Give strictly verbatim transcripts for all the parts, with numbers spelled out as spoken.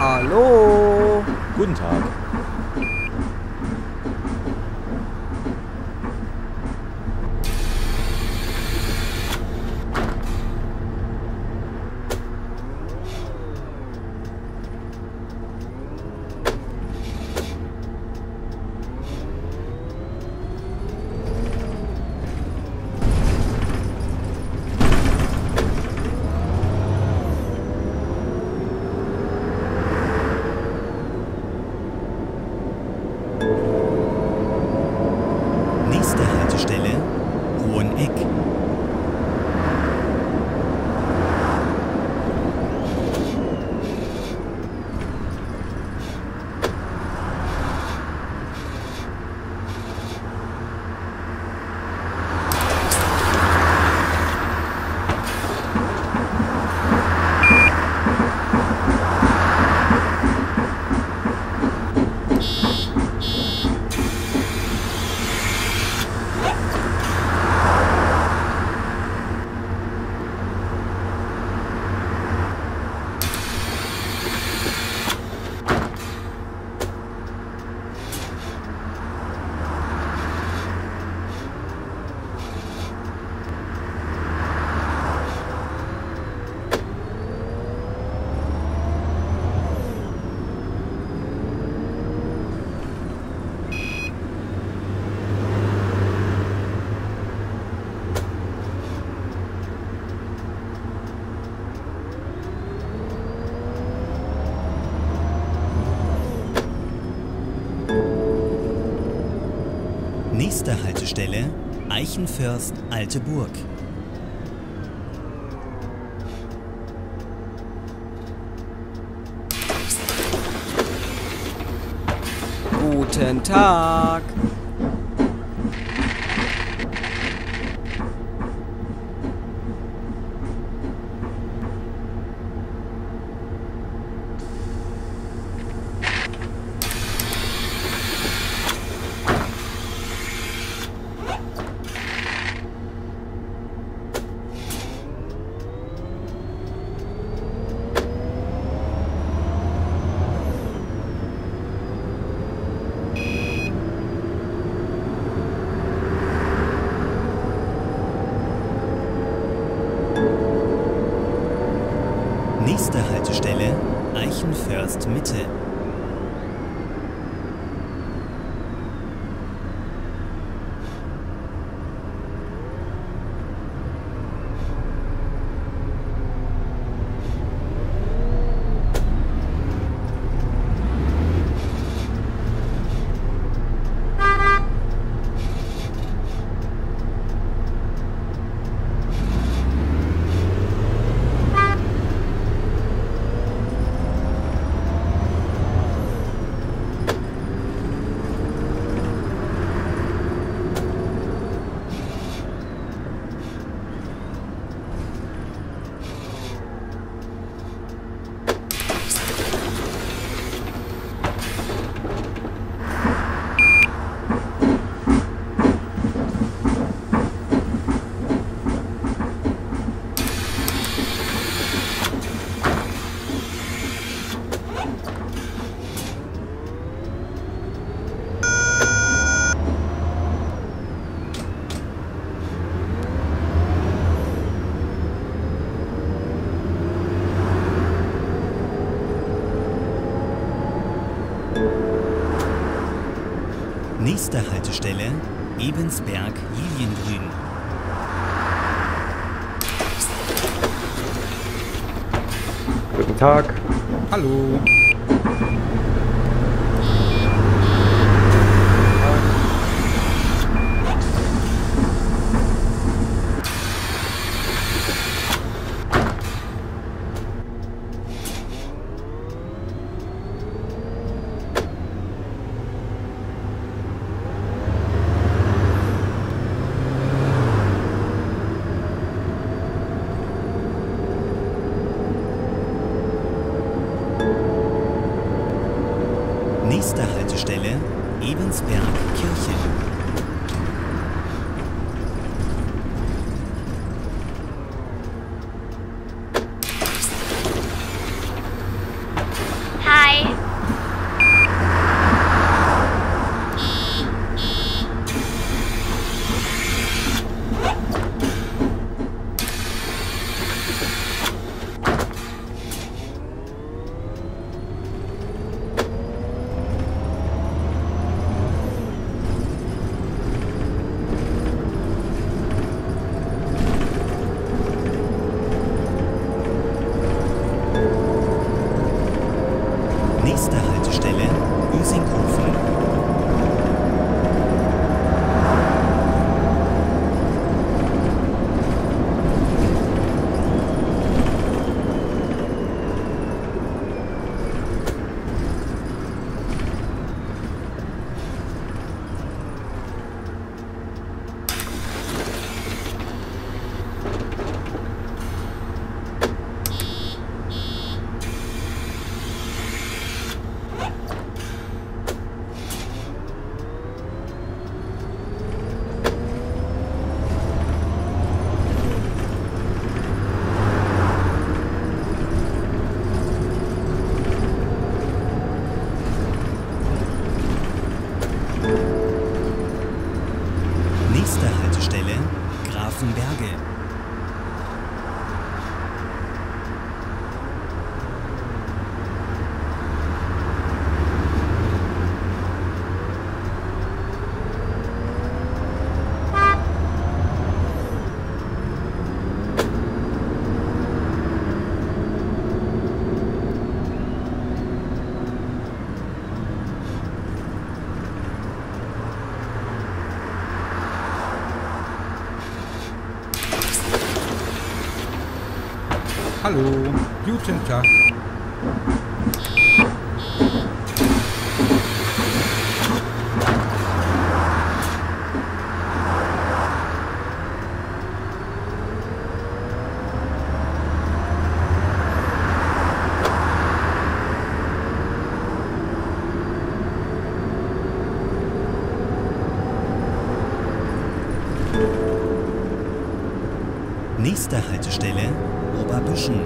Hallo! Guten Tag. Nächste Haltestelle Eichenfürst Alte Burg. Guten Tag! Nächste Haltestelle Eichenfürst Mitte. Nächste Haltestelle Ebensberg-Liliengrün. Guten Tag. Hallo. Nächste Haltestelle Ebensberg-Kirche. Hi. Nächste Haltestelle Ösinghofen. Hallo, guten Tag. Nächste Haltestelle Oberbüschen.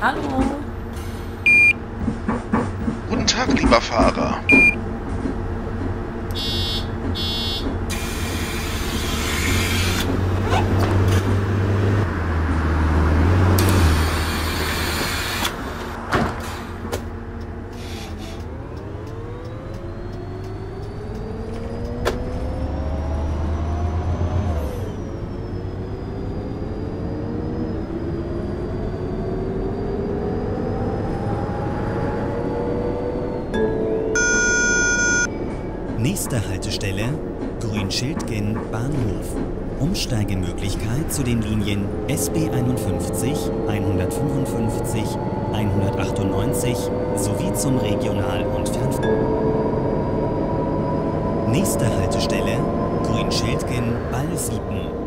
Hallo. Guten Tag, lieber Fahrer. Nächste Haltestelle Grünschildgen Bahnhof. Umsteigemöglichkeit zu den Linien S B einundfünfzig, hundertfünfundfünfzig, hundertachtundneunzig sowie zum Regional- und Fernverkehr. Nächste Haltestelle Grünschildgen Ballsiepen.